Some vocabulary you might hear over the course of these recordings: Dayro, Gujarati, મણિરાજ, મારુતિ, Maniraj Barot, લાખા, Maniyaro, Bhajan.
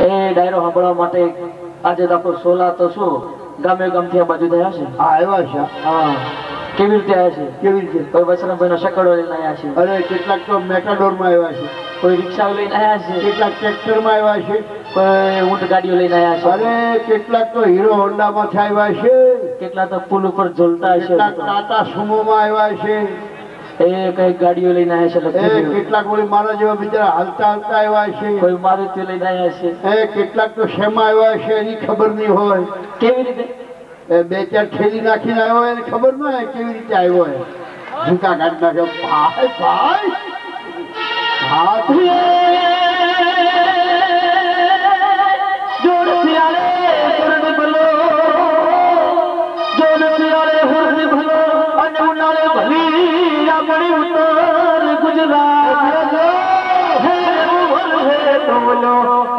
डायरो हंबळवा माटे आजे दाखो सोला तो शू गामे गमथिया बाजू दया छे आ आव्या छे हां केवी रीते आया छे केवी रीते कोई वसरा भाईनो शकड़ो लईने आया छे अरे કેટલાક તો મેટાડોર માં આવ્યા છે કોઈ રિક્ષા લઈને આયા છે કેટલાક ટ્રેક્ટર માં આવ્યા છે કોઈ ઊંટ ગાડીઓ લઈને આયા છે અરે કેટલાક તો હીરો હોન્ડા માં આવ્યા છે કેટલા તો પુલ ઉપર ઝોલતા છે કેટલાક ટાટા સુમો માં આવ્યા છે ए कई गाड़ियों लेना है चलते ए કેટલાક બોલી મારા જેવા બિચારા હાલતા હાલતા આવ્યા છે કોઈ મારુતિ લઈને આવ્યા છે એ કેટલાક તો શેમાં આવ્યા છે એની ખબર નહી હોય કેવી રીતે એ બે ચાર ખેલી નાખીને આવ્યો એને ખબર ન હોય કેવી રીતે આવ્યો હે ઝુકા ગાડના કે ભાઈ ભાઈ હાથે જોરથી આલે કુરડ ભલો જોરથી આલે હરદ ભલો અને ઉનાળે ભલી बड़ी उतर गुजरात हे बोल हे बोलो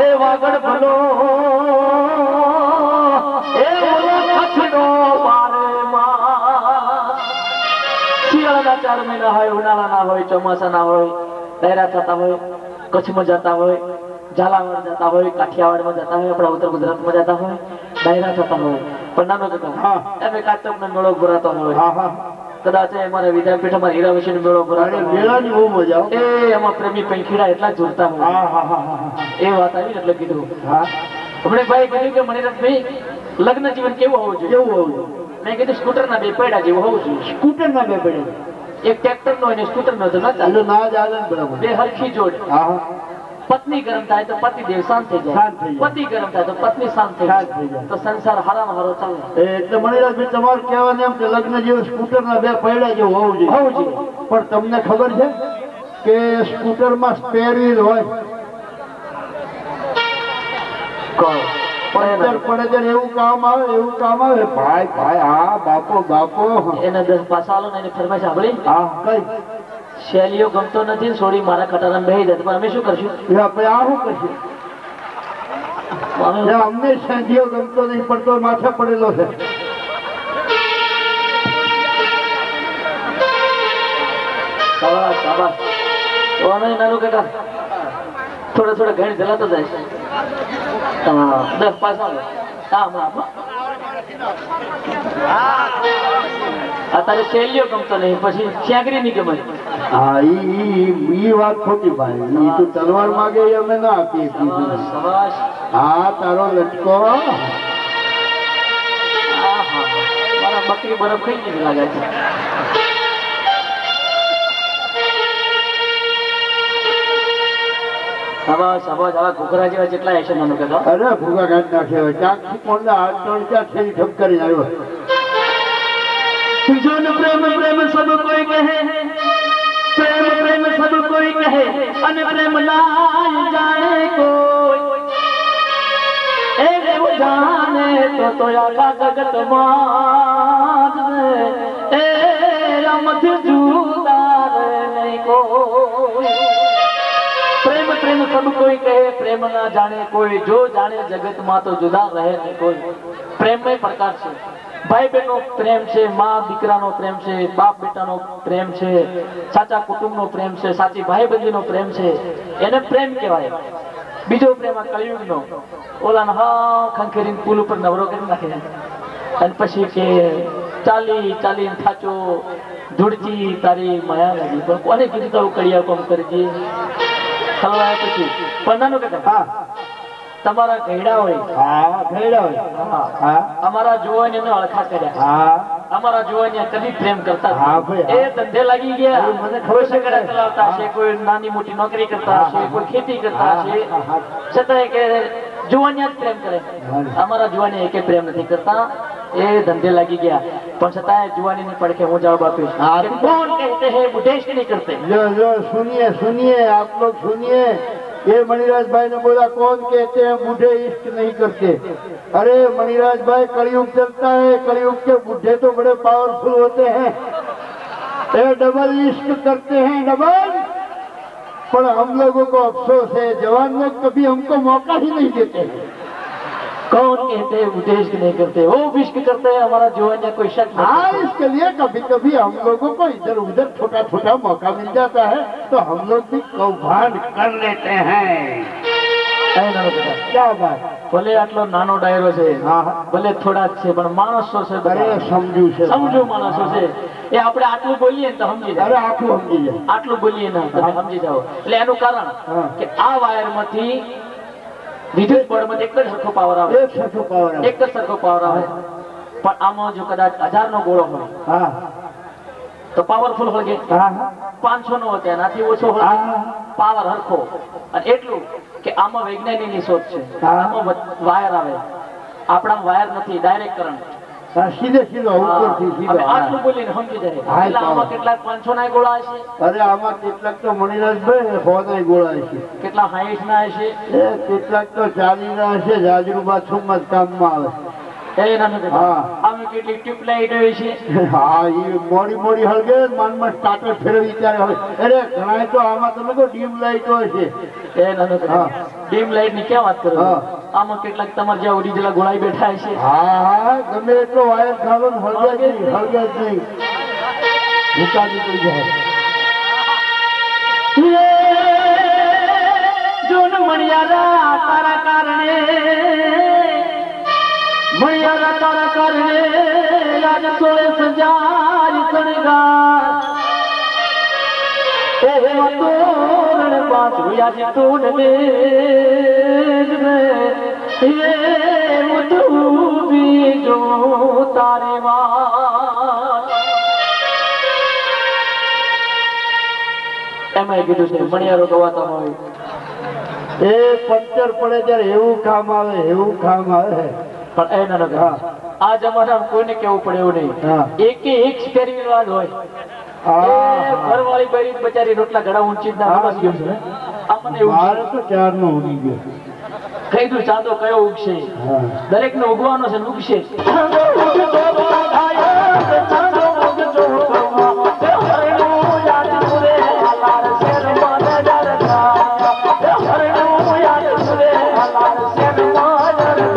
ए वागड़ भलो ए बोलो खचनो बारे मां सियाला चार महीना होय उनाला ना होय चौमासा ना होय दायरा जाता होय कच्छ में जाता होय झालावाड़ जाता होय काठियावाड़ में जाता होय अपना उत्तर गुजरात में जाता होय दायरा जाता होय पन्ना में जाता हां एमे कातम ने मेलो भरातो होय हां हां કદાચ અમારે વિદ્યાપીઠ અમાર હીરા વિશેનો મેળો ભરાય મેળાની બહુ મજા આવે એ અમાર પ્રેમી પંખીડા એટલા જોરતા હોય હા હા હા એ વાત આવી એટલે કીધું હા આપણે ભાઈ કહ્યું કે મણિરથભાઈ લગ્ન જીવન કેવું હોવું જોઈએ મેં કીધું સ્કૂટરના બે પૈડા જેવું હોવું જોઈએ સ્કૂટરના બે પૈડા એક ટ્રેક્ટરનો અને સ્કૂટરનો તો ના ચાલે બરાબર બે હરખી જોડ હા હા पत्नी गरम થાય તો પતિ દેવ શાંત થઈ જાય પતિ ગરમ થાય તો પત્ની શાંત થઈ જાય તો સંસાર હારામાં હારો ચાલે એટલે મણિરાજભાઈ તમારું કહેવાનું એમ કે લગ્ન જેવું સ્કૂટરના બે પૈડા જેવું હોવું જોઈએ પણ તમને ખબર છે કે સ્કૂટરમાં સ્પેર વ્હીલ હોય પડે એવું કામ આવે ભાઈ હા બાપો એને 10 પાસા આલો ને એને ફરમાઈ સાંભળી હા કઈ શેલીઓ ગમતો નથી છોડી મારા કટારામ બેહી જતો પણ અમે શું કરશું આપણે આ શું કરશું મને અમને શેલીઓ ગમતો નહીં પડતો માથે પડેલો છે સાબા ઓને નાનો કટા થોડા ઘણી જલાતો જાય છે હા 10 પાસા હા મામા અત્યારે શેલીઓ ગમતો નહીં પછી શેગરી ની ગમે હા ઈ વાત ખોટી ભાઈ ઈ તો તલવાર માંગે અમે ના આપી શાબાશ હા તારો લટકો આહા મારા બકરી બરફ ખાઈ ગઈ લાગે છે શાબાશ આવા ઘૂઘરા જેવા જેટલા હશે મને કહેતો અરે ભૂગા કાઢ નાખ્યો ચાંખી કોણના હાથ ત્રણ ચાર છેલી ઠપ કરી આવ્યો જોન પ્રેમ સબ કોઈ કહે प्रेम सब कोई कहे अन प्रेम लाल जाने कोई ए जाने तो आका जगत मान ए मत जूदा नहीं कोई प्रेम सब कोई कहे प्रेम ना जाने कोई जो जाने जगत मां तो जुदा रहे नहीं कोई प्रेम में प्रकार से भाई बहनों प्रेम से माँ दीकरा नो प्रेम से बाप बेटा नो प्रेम से साचा कुटुंब नो प्रेम से साची भाई बंधी नो प्रेम से एने प्रेम कहवाय बीजो प्रेम आ कलयुग नो ओला ना खंखेरीन पुल पर नवरो करी नाखे अन पछी के चाली थाचो धुड़ची तारी माया लगी पण कोने कीधुं तो कड़िया कोम कर दी खलवाय पछी पन्नानो कथा हां તમારા ઘેડા હોય હા ઘેડા હોય હા અમારા જોવાને ન અળખા કર્યા હા અમારા જોવાને કદી પ્રેમ કરતા હા ભાઈ એ ધંધે લાગી ગયા મને ખબર છે કે ચલાવતા છે કોઈ નાની મોટી નોકરી કરતા છે કોઈ ખેતી કરતા છે છતાંય કે જોવાને જ પ્રેમ કરે અમારા જોવાને એકે પ્રેમ નથી કરતા એ ધંધે લાગી ગયા પણ છતાંય જોવાની ની પડખે હું જવાબ આપીશ હા કોણ કહેતે હે બુઢે કે નહીં કરતે લો સુનિયે આપ લોગ સુનિયે ये मणिराज भाई ने बोला कौन कहते हैं बूढ़े इश्क नहीं करते अरे मणिराज भाई कलयुग चलता है कलयुग के बूढ़े तो बड़े पावरफुल होते हैं ये डबल इश्क करते हैं डबल पर हम लोगों को अफसोस है जवान लोग कभी हमको मौका ही नहीं देते कौन कहते हैं बूढ़े इश्क नहीं करते वो भी इश्क करते हैं हमारा जवान या कोई शक हाँ इसके लिए कभी कभी हम लोगों को इधर उधर छोटा छोटा मौका मिल जाता है तो हम लोग भी कौभांड कर लेते हैं। क्या बात भले आटलो नानो डायरो छे भले थोड़ा छे पण माणसो छे अरे समजू छे समजू माणसो छे ए आपणे आटलू बोलीए तो समजी जाओ अरे आटलू समजी जाओ आटलू बोलीए ना तो समजी जाओ એટલે એનું કારણ કે આ વાયરમાંથી વિદ્યુત બળમાં એક જ સરખો પાવર આવે એક સરખો પાવર આવે એક જ સરખો પાવર આવે પણ આમાં જો કદાચ 1000 નો ગોળો હોય હા तो पावरफुल हो गए 500 नो होते ना ओछो हो पावर हरखो एटलू कि आम वैज्ञानिक नी शोध छे आम वायर आवे आपड़ा वायर नहीं डायरेक्ट करंट सीधे सीधो ऊपर थी सीधो आटलू बोली ने समझी जाए એટલે આમાં કેટલા 500 ના ગોળા હશે અરે આમાં કેટલા તો મણિરાજભાઈ 100 ના ગોળા હશે કેટલા 60 ના હશે એ કેટલા તો 40 ના હશે જાજરૂબા છુમત કામમાં આવે मणियारा तारा कारणे मैयारा तारा करने आज सोले सजारी सनगार ए हेवा तोरण पांच हुया जी तूने मेज में ये मुतूबी जो तारे वार एम आई कीधुं छे मणियारो गवाता होय ए पंचर पड़े त्यारे हेवुं काम आवे पर ए न लगा आज हमारा कोई ने केवू पड़े नहीं एक एक स्टेरियल वाल होए आ घर वाली बेरी बेचारी रोटला गड़ा ऊंची ना बस गयो छे अपने मारे तो चार नो उगी गयो कई दूर चांदो कयो उगसे દરેક નો ઉગવાનો છે ઉગશે ચાંદો ઉગતો બધાય ચાંદો ઉગતો તે હરણો યાદ કરે હાલાર શેર માં ડરતા તે હરણો યાદ કરે હાલાર શેર માં ડરતા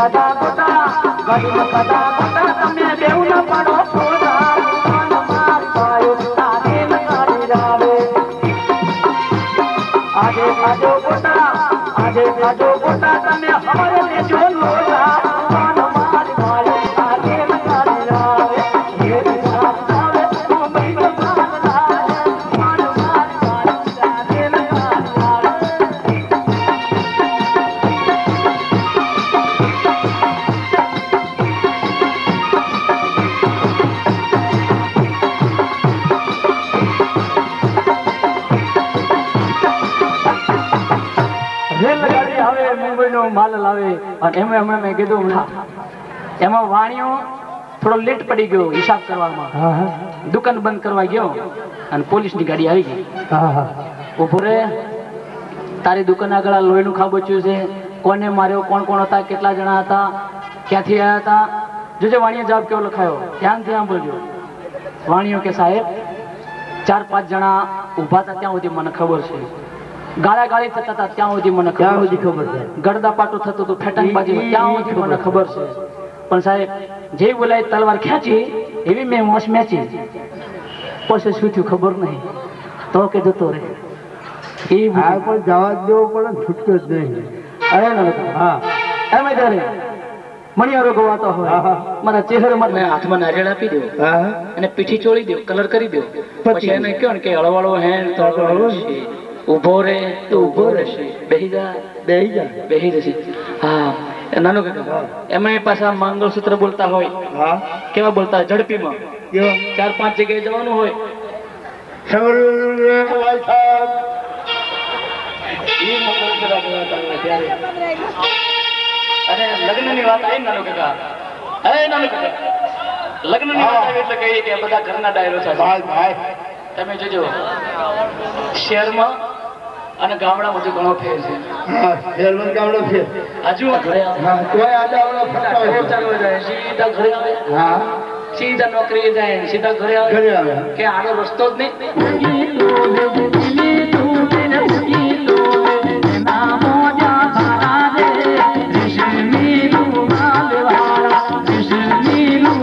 બધા બધા ગરીબ બધા બધા તમે બેઉ ન પડો ખોરા મનમાં પાયો તારે મારી રાવે આજે આજો બધા આજે આજો બધા તમે અમારે લેજો લોરા મનમાં પાયો તારે મારી રાવે હે રામ આવે તો મૈન મારા મનમાં પાયો તારે મારી રાવે माल लावे और एम एम में कीधु एम वाणियों थोड़ा लेट पड़ी गयो हिसाब करवा में दुकान बंद करवा गयो और पुलिस की गाड़ी आई गई उभो रे तारी दुकान आगळ लोईनु खाबोच्यु छे कोने मार्यो कोण कोण हता केटला जणा हता क्यांथी आया हता जोजो वाणिया जवाब केवो लखायो ध्यान ध्यान बोलजो वाणियों के साहेब 4-5 जणा उभा था त्यां सुधी मने खबर छे गाला गाली थता था त्यां सुधी मने खबर छे गड़दापाटो थतो तो फेटाई बाजी त्यां सुधी मने खबर छे पण साहेब जे बोलाय तलवार खेंची एवी मैं मोस मेची पछे सुथ्यु खबर नहीं तो के जतो रे ई आ पण जवाब देवो पण छूटको ज नहीं अरे न हां एम जरे मणियारो गवातो हो मारा चेहरे मत ने हाथ में नारियल आपी देओ हां અને પીઠી ચોળી દેવ કલર કરી દેવ પછી એને કયો ને કે હળવાળો હે તો હળવાળો છે ઉભો રે તો ઉભો રહેશે બેહી જા બેહી રહેશે હા નાનો કાકા એમે પાછા મંગળસૂત્ર બોલતા હોય હા કેવા બોલતા ઝડપીમાં કેવા 4-5 જગ્યાએ જવાનું હોય સવરે વાલતા ઈ મંગળસૂત્ર બોલતા ત્યારે અને લગ્નની વાત આવી નાનો કાકા એ નાનો કાકા લગ્નની વાત આવી એટલે કહીએ કે બધા ઘરના ડાયરો છે ભાઈ તમે જોજો શહેરમાં અને ગામડામાં જો ઘણો ફેર છે હા શહેરમાં ગામડો ફેર આજુ ઘરે હા કોઈ આડાવળો ફટાવો ચાલો જાય સીધા ઘરે આવે હા સીધા નોકરી જાય સીધા ઘરે આવે કે આનો રસ્તો જ નહીં લોલે દિલી તું ને ઉડી લોલે ને નામ મોજા તારા રે રિશમી નું માલવાળા રિશમી નું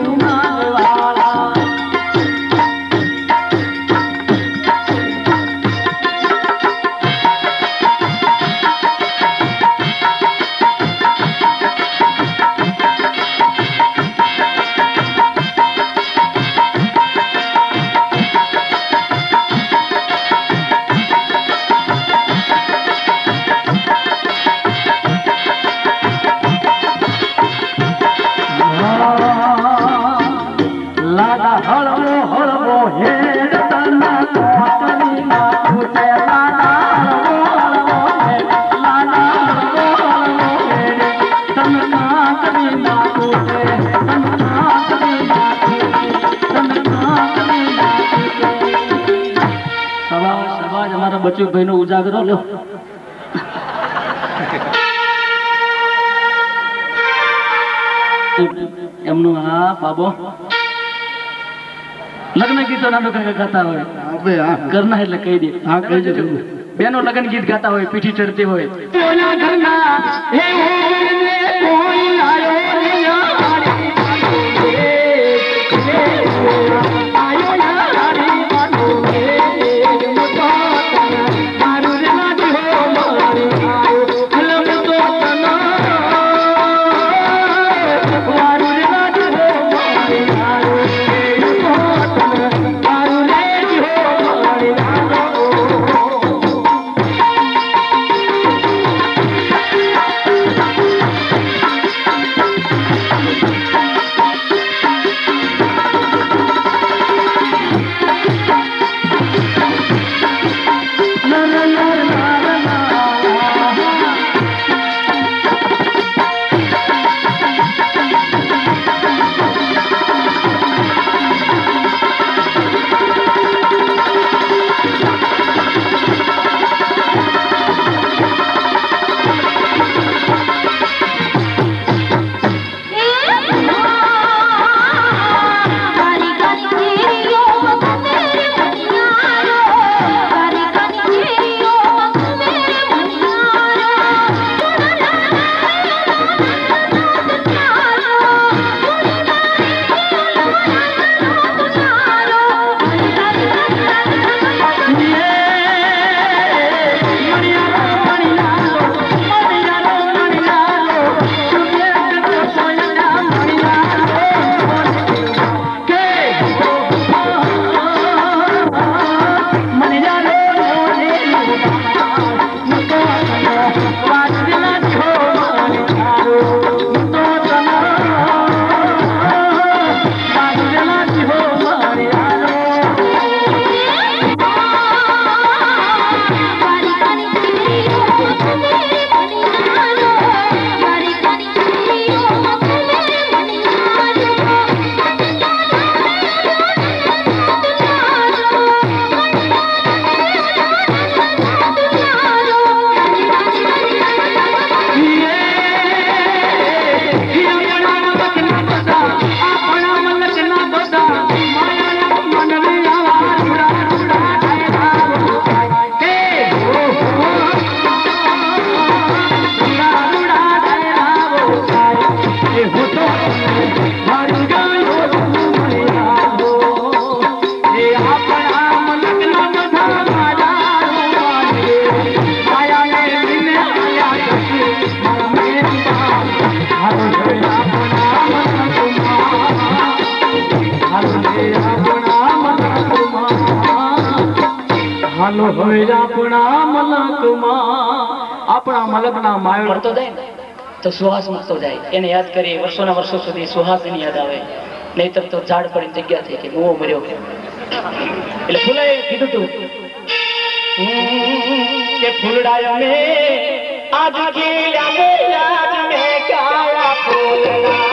बच्चू भाई उजागरो लो एमनु हाँ बाबो लग्न गीत गाता हो करना है ले कही दे हाँ कही दे बेनो लगन गीत गाता हो पीठी चढ़ती हो मानो भेज अपना मलक मां अपना मलक ना मायो पड़तो जाए तो सुहास मचतो जाए એને યાદ કરીએ વર્ષોના વર્ષો સુધી સુહાસની યાદ આવે નહીતર તો ઝાડ પડી જગ્યા થઈ કે મોવો મર્યો એટલે ફૂલે કીધું તું કે ફૂલડાય મે આજ ગીલા મે આજ મે કાળા ફૂલડા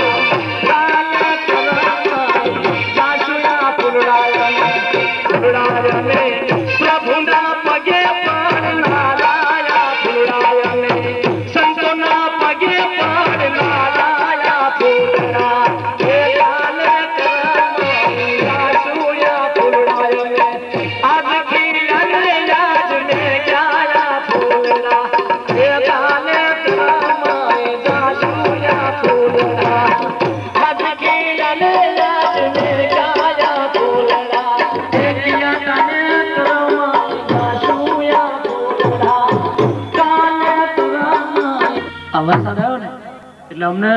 हमने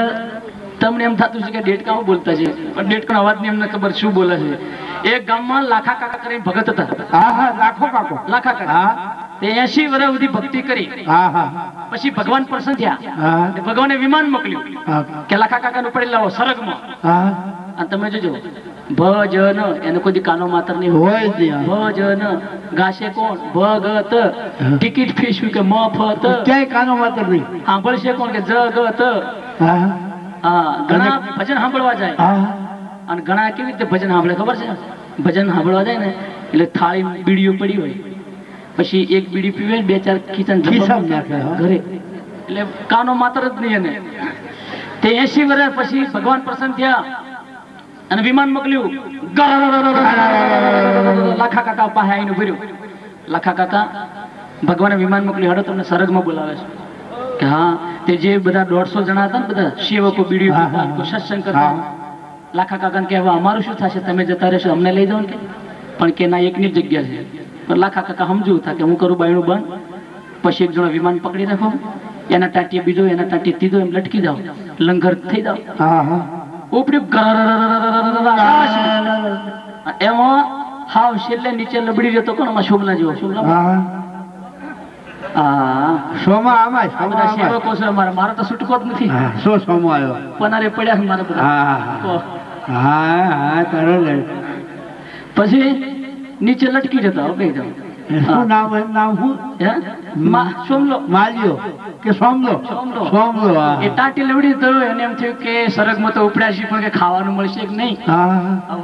तमने हम थातु से के डेट का बोलता छे पर डेट का आवाज ने हमने खबर શું બોલે છે એક ગામમાં લાખા કાકા કરીને ભગત હતા હા હા લાખો કાકો લાખા કાકા તે 80 વર્ષ સુધી ભક્તિ કરી હા હા પછી ભગવાન પ્રસન્ન થયા હા તે ભગવાને વિમાન મોકલ્યું કે લાખા કાકાને ઉપાડી લાવો સરગમાં હા અને તમે જોજો ભજન એને કોઈ કાનો માત્ર નહી હોય જ ભજન ગાશે કોણ ભગત ટિકિટ ફીસ કે મફત ક્યાંય કાનો માત્ર નહી સાંભળશે કોણ કે જગત હા હા ઘણા ભજન સાંભળવા જાય હા અને ઘણા કેવી રીતે ભજન સાંભળે ખબર છે ભજન સાંભળવા જાય ને એટલે થાળી બીડીઓ પડી હોય પછી એક બીડી પીવે બે ચાર ખીચન જમવા નાખે ઘરે એટલે કાનો માત્ર જ નહી એને તે 80 વર્ષ પછી ભગવાન પ્રસન્ન થયા અને વિમાન મોકલ્યું લાખા કાકા પાસે આઈને ભર્યું લાખા કાકા ભગવાને વિમાન મોકલ્યું હડો તમને સરગમાં બોલાવે છે કે હા તે જે બધા 150 જણા હતા ને બધા સેવકો બીડીઓ પીતા સત્સંગ કરતા લાખા કાકાને કહેવા અમારું શું થશે તમે જતા રહેશો અમને લઈ જાવ ને પણ કે ના એકની જગ્યા છે પણ લાખા કાકા સમજ્યું હતા કે હું કરું બાયણું બંધ પછી એક જણો વિમાન પકડી રાખો એના ટાંટી બીજો એના ટાંટી ત્રીજો એમ લટકી જાવ લંગર થઈ જાવ હા હા ઉપડી એમાં હાવ છેલ્લે નીચે લબડી રહ્યો તો કોણમાં શોભલા જેવો શોભલા હા શોમા આમાં શોમા શેરો કોસો મારા તો છૂટકો જ નથી સો શોમો આવ્યો પનારે પડ્યા મારા પર હા હા હા તારો લે પછી નીચે લટકી જતો બે જાવ શું નામ નામ હું માં સોમલો માલ્યો કે સોમલો એ ટાટી લવડી તો એને એમ થયું કે સરગમાં તો ઉપડ્યા છે પણ કે ખાવાનું મળશે કે નહીં હા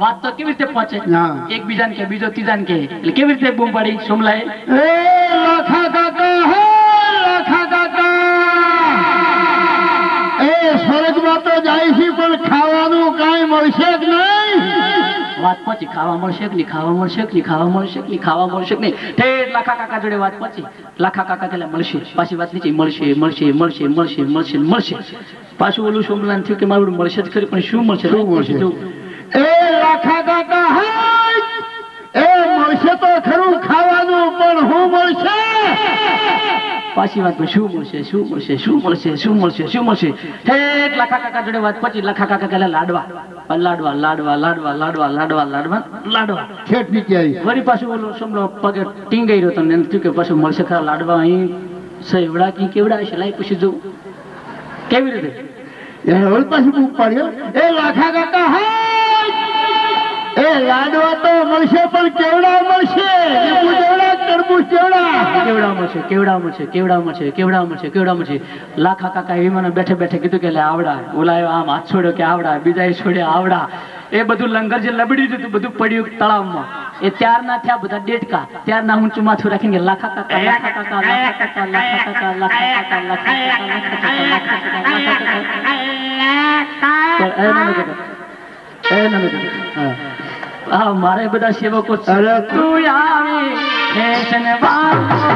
વાત તો કેવી રીતે પહોંચે એક બીજાને કે બીજો ત્રીજાને કે એટલે કેવી રીતે બૂમ પાડી સોમલાએ એ લાખા કાકા હે લાખા કાકા એ સરગમાં તો જાય છે પણ ખાવાનું કાઈ મળશે કે નહીં વાત પછી ખાવા મળશે કે નહીં ખાવા મળશે કે નહીં ખાવા મળશે કે નહીં ખાવા મળશે કે નહીં ઠેર લાખા કાકા જોડે વાત પછી લાખા કાકા તેલા મળશે પાછી વાત નીચે મળશે મળશે મળશે મળશે મળશે મળશે પાછું ઓલું સોમલાન થયું કે મારું મળશે જ ખરી પણ શું મળશે શું મળશે એ લાખા કાકા હાય એ મળશે તો ખરું ખાવાનું પણ હું મળશે પાછી વાત શું મળશે શું મળશે શું મળશે શું મળશે શું મળશે ઠેર લાખા કાકા જોડે વાત પછી લાખા કાકા તેલા લાડવા લાડવા લાડવા લાડવા લાડવા લાડવા લાડવા લાડવા છેટ નીચે આવી વળી પાછું ઓલો સમલો પગે ટીંગાઈ રહ્યો તમને એમ થયું કે પાછું મળશે ખરા લાડવા અહીં સેવડા કી કેવડા છે લાઈ પૂછી જોઉં કેવી રીતે એને વળી પાછું બૂમ પાડ્યો એ લાખા કાકા હે એ લાડવા તો મળશે પણ કેવડા મળશે લીંબુ કેવડા તરબૂચ કેવડા કેવડા મળશે કેવડા મળશે કેવડા મળશે કેવડા મળશે કેવડા મળશે લાખા કાકા વિમાન બેઠે બેઠે કીધું કે લે આવડા ઓલાયો આમ હાથ છોડ્યો કે આવડા બીજાએ છોડ્યા આવડા એ બધું લંગર જે લબડી જતું બધું પડ્યું તળાવમાં એ ત્યારના થયા બધા ડેટકા ત્યારના હું ચુમાથું રાખીને લાખા કાકા લાખા કાકા લાખા કાકા લાખા કાકા લાખા કાકા લાખા કાકા લાખા કાકા એ નમે કીધું હા મારે બધા સેવકો અરે તું આવે હેસન વાળો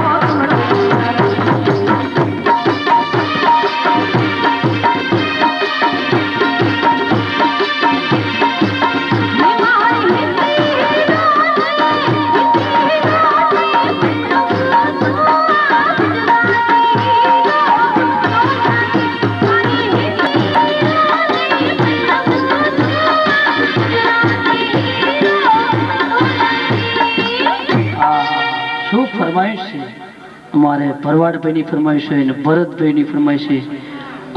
कुंवारभाईनी फरमाइश है, भरतभाईनी फरमाइश है।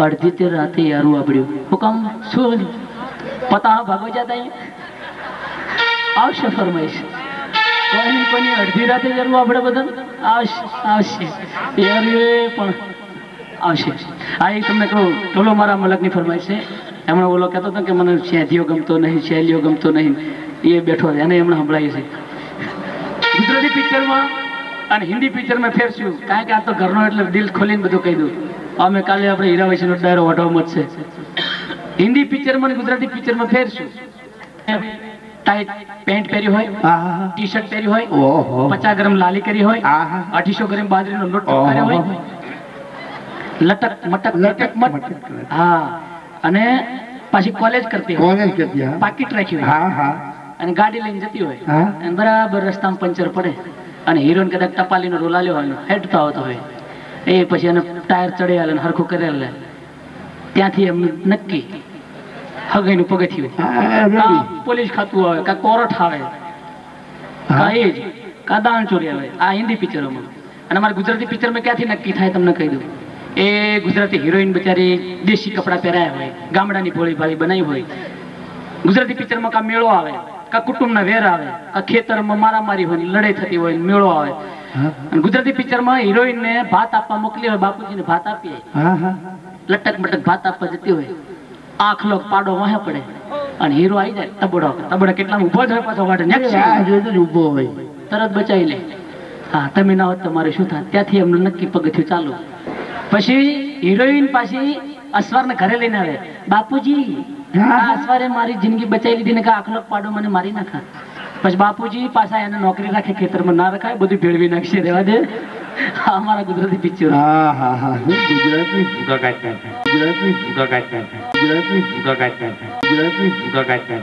अर्धीते राते यारू आपड्यु हुकम सो पता भागो जाता है आवश्य फरमाइश कोई कोई अर्धी राते यारू आपड़े बदल आवश्य आवश्य यारू पण आवश्य आई तुमने को टोलो मारा मलकनी फरमाइश है। हमने बोलो कहता था कि मैंने शैदियों गमतो नहीं शैलियों गमतो नहीं ये बैठो है ना हमने हमलाई से गुजराती पिक्चर में और हिंदी पिक्चर में फेर छू कहे कि आ तो घरनो एटले दिल खोलीने बधुं कही दूं। अमे काले आपणे हीरावैष्णवनो डायरो वाटो मत छे हिंदी पिक्चर में गुजराती पिक्चर में फेर छू टाइट पेंट पहरी होय टी-शर्ट पहरी होय 50 ग्राम लाली करी होय 850 ग्राम बाजरीनो लोट पहरी होय लटक मटक लटक मटक हां अने पाछी कॉलेज करती है पाकिट रखी हुई हां हां अने गाड़ी लेने जती होय अने बराबर रस्ता में पंचर पड़े अने हीरोन कदा टपालीनो रोला लेवा हेडता होतो होय ए पछी अने टायर चढ़े आले ने हरखो करे आले त्यांथी एम नक्की हगईनु पगथी होय हां पुलिस खातू आवे का कोरट आवे काई का दान चोरी आवे आ हिंदी पिक्चरो में अने हमारे गुजराती पिक्चर में क्याथी नक्की थाय तमने कही दूं। ए गुजराती हीरोइन बेचारी देशी कपड़ा पहराया होय गामडानी भोळी भाळी बनाई होय गुजराती पिक्चर में का मेळो आवे का कुटुंब ना वेर आवे का खेतर में मारामारी होय लड़ाई थती होय मेळो आवे अन गुजराती पिक्चर में हीरोइन ने भात आपवा मोकली होय बापूजी ने भात आपी हां हां लटक मटक भात आपवा जती होय आंख लोक पाडो वाहे पड़े अन हीरो आई जाय तबड़ो केटला ऊभो ज होय पाछो वाटे नेक्स्ट आ जो तो ऊभो होय तरत बचाई ले हां तमे ना होत तमारे શું થાત ત્યાંથી એમનો નક્કી પગથિયું ચાલો पछी हीरोइन पासी अस्वार ने घरे लेने आए बापूजी अस्वारे मारी जिंदगी बचाई लीधी ने का आखलो पाडो मने मारी नाखा पछी बापूजी पासा एने नौकरी राखे खेतर में ना रखाय बधु भेळवी नाखशे रेवा दे आ हमारा गुजराती पिक्चर हां हां हां गुजराती का गात है गुजराती का गात है गुजराती का गात है गुजराती का गात है